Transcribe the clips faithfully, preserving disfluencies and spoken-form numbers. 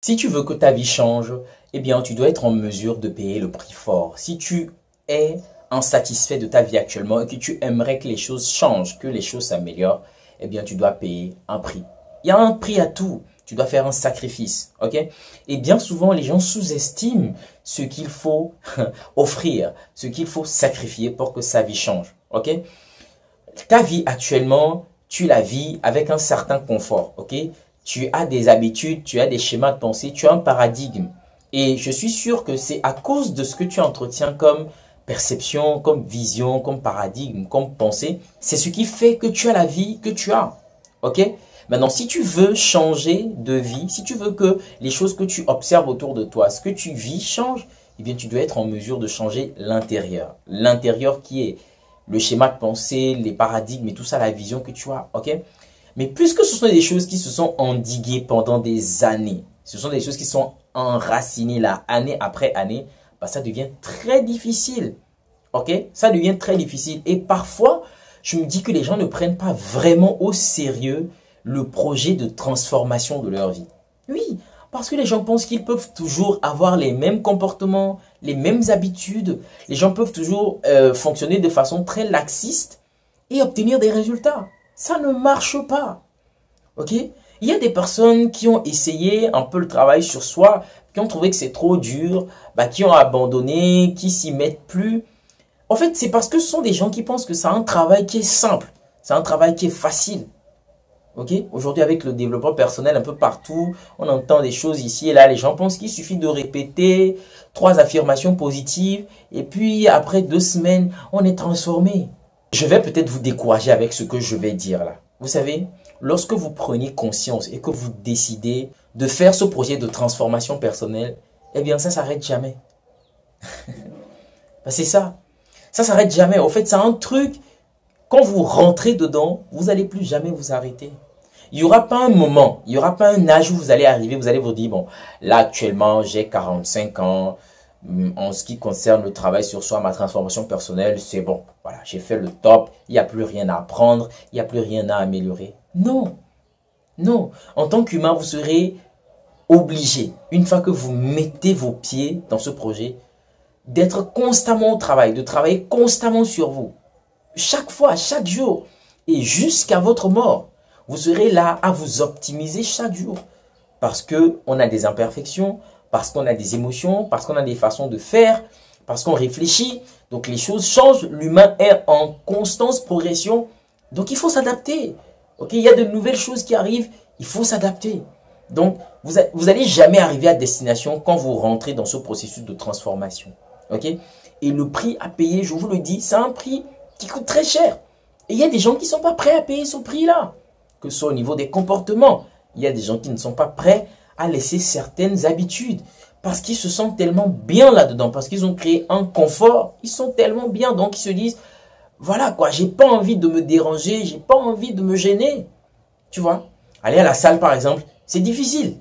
Si tu veux que ta vie change, eh bien, tu dois être en mesure de payer le prix fort. Si tu es insatisfait de ta vie actuellement et que tu aimerais que les choses changent, que les choses s'améliorent, eh bien, tu dois payer un prix. Il y a un prix à tout. Tu dois faire un sacrifice, ok? Et bien souvent, les gens sous-estiment ce qu'il faut offrir, ce qu'il faut sacrifier pour que sa vie change, ok? Ta vie actuellement, tu la vis avec un certain confort, ok? Tu as des habitudes, tu as des schémas de pensée, tu as un paradigme. Et je suis sûr que c'est à cause de ce que tu entretiens comme perception, comme vision, comme paradigme, comme pensée. C'est ce qui fait que tu as la vie que tu as, ok? Maintenant, si tu veux changer de vie, si tu veux que les choses que tu observes autour de toi, ce que tu vis change, eh bien, tu dois être en mesure de changer l'intérieur. L'intérieur qui est le schéma de pensée, les paradigmes et tout ça, la vision que tu as, ok? Mais puisque ce sont des choses qui se sont endiguées pendant des années, ce sont des choses qui sont enracinées là, année après année, bah, ça devient très difficile, ok? Ça devient très difficile. Et parfois, je me dis que les gens ne prennent pas vraiment au sérieux le projet de transformation de leur vie. Oui, parce que les gens pensent qu'ils peuvent toujours avoir les mêmes comportements, les mêmes habitudes. Les gens peuvent toujours euh, fonctionner de façon très laxiste et obtenir des résultats. Ça ne marche pas. Ok? Il y a des personnes qui ont essayé un peu le travail sur soi, qui ont trouvé que c'est trop dur, bah, qui ont abandonné, qui s'y mettent plus. En fait, c'est parce que ce sont des gens qui pensent que c'est un travail qui est simple, c'est un travail qui est facile. Okay? Aujourd'hui, avec le développement personnel un peu partout, on entend des choses ici et là. Les gens pensent qu'il suffit de répéter trois affirmations positives et puis après deux semaines, on est transformé. Je vais peut-être vous décourager avec ce que je vais dire là. Vous savez, lorsque vous prenez conscience et que vous décidez de faire ce projet de transformation personnelle, eh bien ça ne s'arrête jamais. Ben, c'est ça. Ça ne s'arrête jamais. En fait, c'est un truc, quand vous rentrez dedans, vous n'allez plus jamais vous arrêter. Il n'y aura pas un moment, il n'y aura pas un âge où vous allez arriver, vous allez vous dire, bon, là actuellement, j'ai quarante-cinq ans, en ce qui concerne le travail sur soi, ma transformation personnelle, c'est bon, voilà, j'ai fait le top, il n'y a plus rien à apprendre, il n'y a plus rien à améliorer. Non, non, en tant qu'humain, vous serez obligé, une fois que vous mettez vos pieds dans ce projet, d'être constamment au travail, de travailler constamment sur vous. Chaque fois, chaque jour et jusqu'à votre mort, vous serez là à vous optimiser chaque jour parce qu'on a des imperfections, parce qu'on a des émotions, parce qu'on a des façons de faire, parce qu'on réfléchit. Donc, les choses changent. L'humain est en constante progression. Donc, il faut s'adapter. Okay? Il y a de nouvelles choses qui arrivent. Il faut s'adapter. Donc, vous n'allez jamais arriver à destination quand vous rentrez dans ce processus de transformation. Okay? Et le prix à payer, je vous le dis, c'est un prix qui coûte très cher. Et il y a des gens qui ne sont pas prêts à payer ce prix-là, que ce soit au niveau des comportements. Il y a des gens qui ne sont pas prêts à laisser certaines habitudes parce qu'ils se sentent tellement bien là-dedans, parce qu'ils ont créé un confort, ils sont tellement bien, donc ils se disent, voilà quoi, j'ai pas envie de me déranger, j'ai pas envie de me gêner. Tu vois, aller à la salle par exemple, c'est difficile.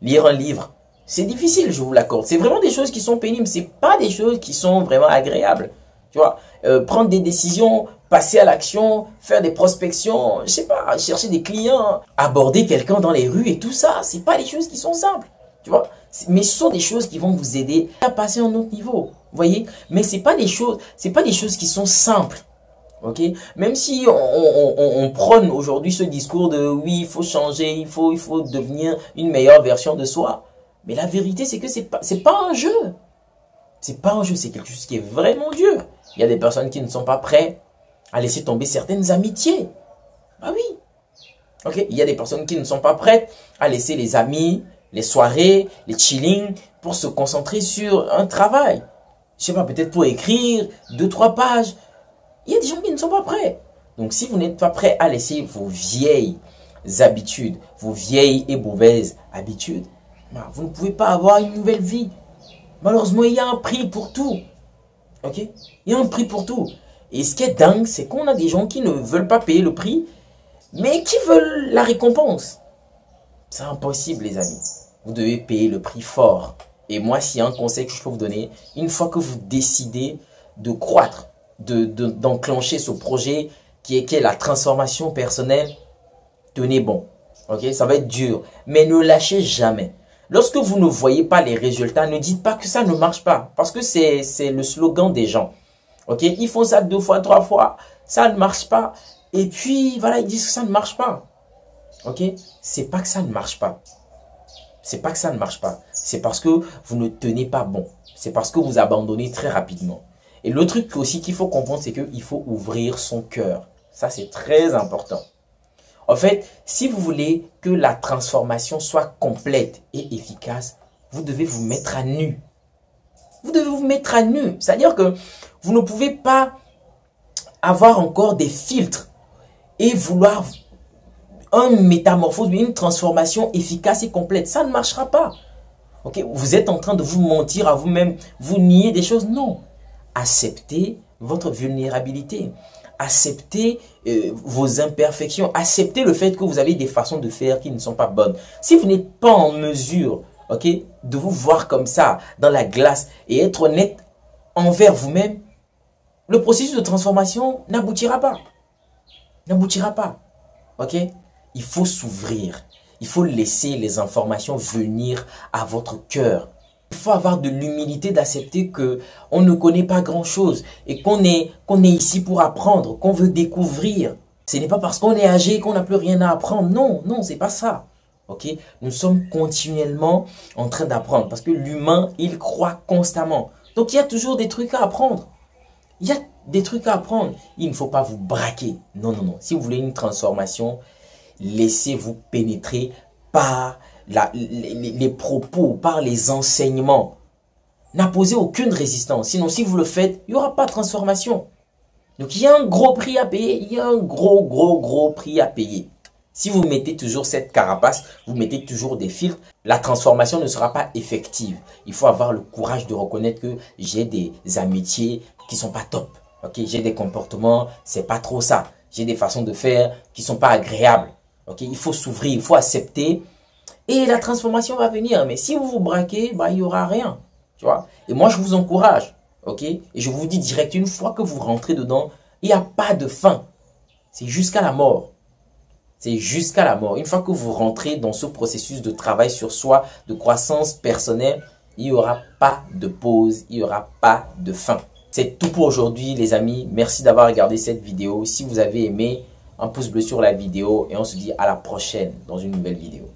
Lire un livre, c'est difficile, je vous l'accorde. C'est vraiment des choses qui sont pénibles, c'est pas des choses qui sont vraiment agréables. Tu vois, euh, prendre des décisions, passer à l'action, faire des prospections, je sais pas, chercher des clients, aborder quelqu'un dans les rues et tout ça, c'est pas des choses qui sont simples, tu vois. Mais ce sont des choses qui vont vous aider à passer à un autre niveau, vous voyez. Mais c'est pas des choses, c'est pas des choses qui sont simples, ok. Même si on, on, on, on prône aujourd'hui ce discours de oui, il faut changer, il faut, il faut devenir une meilleure version de soi, mais la vérité c'est que c'est pas, c'est pas un jeu. C'est pas un jeu, c'est quelque chose qui est vraiment dur. Il y a des personnes qui ne sont pas prêtes à laisser tomber certaines amitiés. Bah oui. Okay? Il y a des personnes qui ne sont pas prêtes à laisser les amis, les soirées, les chillings pour se concentrer sur un travail. Je sais pas, peut-être pour écrire deux, trois pages. Il y a des gens qui ne sont pas prêts. Donc si vous n'êtes pas prêt à laisser vos vieilles habitudes, vos vieilles et mauvaises habitudes, bah, vous ne pouvez pas avoir une nouvelle vie. Malheureusement, il y a un prix pour tout. Ok? Il y a un prix pour tout. Et ce qui est dingue, c'est qu'on a des gens qui ne veulent pas payer le prix, mais qui veulent la récompense. C'est impossible, les amis. Vous devez payer le prix fort. Et moi, s'il y a un conseil que je peux vous donner, une fois que vous décidez de croître, de, de, d'enclencher ce projet qui est, qui est la transformation personnelle, tenez bon. Ok? Ça va être dur. Mais ne lâchez jamais. Lorsque vous ne voyez pas les résultats, ne dites pas que ça ne marche pas. Parce que c'est le slogan des gens. Ok, ils font ça deux fois, trois fois, ça ne marche pas. Et puis, voilà, ils disent que ça ne marche pas. Ok, c'est pas que ça ne marche pas. C'est pas que ça ne marche pas. C'est parce que vous ne tenez pas bon. C'est parce que vous abandonnez très rapidement. Et le truc aussi qu'il faut comprendre, c'est qu'il faut ouvrir son cœur. Ça, c'est très important. En fait, si vous voulez que la transformation soit complète et efficace, vous devez vous mettre à nu. Vous devez vous mettre à nu. C'est-à-dire que vous ne pouvez pas avoir encore des filtres et vouloir un métamorphose, une transformation efficace et complète. Ça ne marchera pas. Okay? Vous êtes en train de vous mentir à vous-même, vous niez des choses. Non. Acceptez votre vulnérabilité. Acceptez euh, vos imperfections, acceptez le fait que vous avez des façons de faire qui ne sont pas bonnes. Si vous n'êtes pas en mesure, ok, de vous voir comme ça, dans la glace, et être honnête envers vous-même, le processus de transformation n'aboutira pas. N'aboutira pas. Ok? Il faut s'ouvrir. Il faut laisser les informations venir à votre cœur. Il faut avoir de l'humilité d'accepter qu'on ne connaît pas grand-chose et qu'on est, qu'on est ici pour apprendre, qu'on veut découvrir. Ce n'est pas parce qu'on est âgé qu'on n'a plus rien à apprendre. Non, non, c'est pas ça. Okay? Nous sommes continuellement en train d'apprendre parce que l'humain, il croît constamment. Donc, il y a toujours des trucs à apprendre. Il y a des trucs à apprendre. Il ne faut pas vous braquer. Non, non, non. Si vous voulez une transformation, laissez-vous pénétrer par... La, les, les propos, par les enseignements. N'imposez aucune résistance. Sinon, si vous le faites, il n'y aura pas de transformation. Donc, il y a un gros prix à payer. Il y a un gros, gros, gros prix à payer. Si vous mettez toujours cette carapace, vous mettez toujours des filtres, la transformation ne sera pas effective. Il faut avoir le courage de reconnaître que j'ai des amitiés qui ne sont pas top. Okay? J'ai des comportements, c'est pas trop ça. J'ai des façons de faire qui ne sont pas agréables. Okay? Il faut s'ouvrir, il faut accepter. Et la transformation va venir. Mais si vous vous braquez, bah, il n'y aura rien. Tu vois? Et moi, je vous encourage. Okay? Et je vous dis direct, une fois que vous rentrez dedans, il n'y a pas de fin. C'est jusqu'à la mort. C'est jusqu'à la mort. Une fois que vous rentrez dans ce processus de travail sur soi, de croissance personnelle, il n'y aura pas de pause, il n'y aura pas de fin. C'est tout pour aujourd'hui, les amis. Merci d'avoir regardé cette vidéo. Si vous avez aimé, un pouce bleu sur la vidéo. Et on se dit à la prochaine dans une nouvelle vidéo.